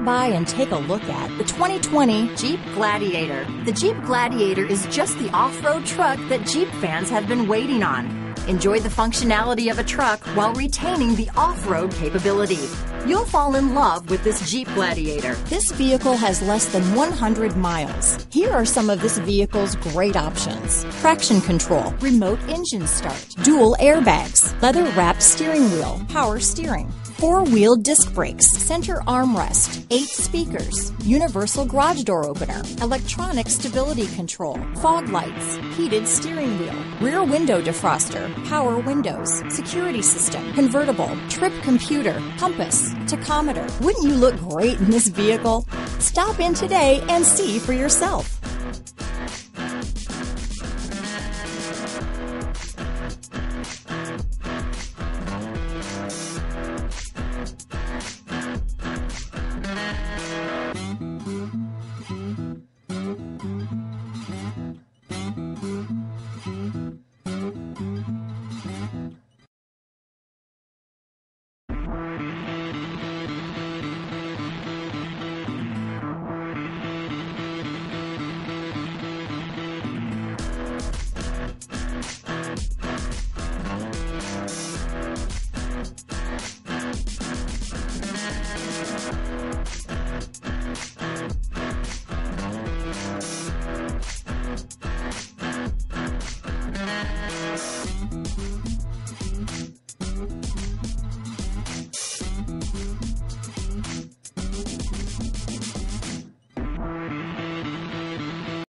stop by and take a look at the 2020 Jeep Gladiator. The Jeep Gladiator is just the off-road truck that Jeep fans have been waiting on. Enjoy the functionality of a truck while retaining the off-road capability. You'll fall in love with this Jeep Gladiator. This vehicle has less than 100 miles. Here are some of this vehicle's great options: traction control, remote engine start, dual airbags, leather-wrapped steering wheel, power steering, four-wheel disc brakes, center armrest, 8 speakers, universal garage door opener, electronic stability control, fog lights, heated steering wheel, rear window defroster, power windows, security system, convertible, trip computer, compass, tachometer. Wouldn't you look great in this vehicle? Stop in today and see for yourself.